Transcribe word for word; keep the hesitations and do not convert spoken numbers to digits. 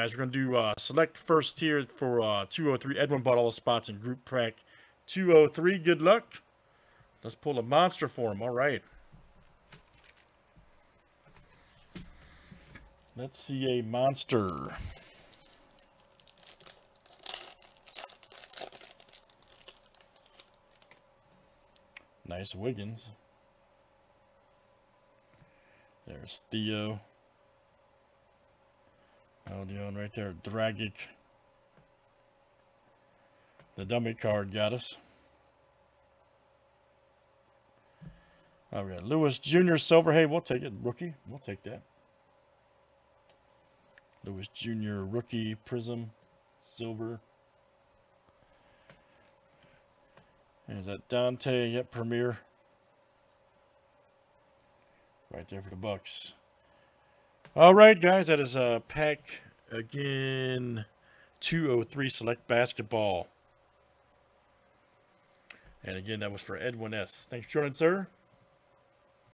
guys. We're going to do uh, select first tier for uh, two oh three. Edwin bought all the spots in group pack two oh three. Good luck. Let's pull a monster for him. All right. Let's see a monster. Nice Wiggins. There's Theo. Aldeon right there. Dragic. The dummy card got us. Oh, we got Lewis Junior Silver. Hey, we'll take it. Rookie. We'll take that. Lewis Junior Rookie Prism. Silver. Is that Dante? Yep, Premier. Right there for the Bucks. All right, guys, that is a pack again. two oh three Select Basketball. And again, that was for Edwin S. Thanks, Jordan, sir.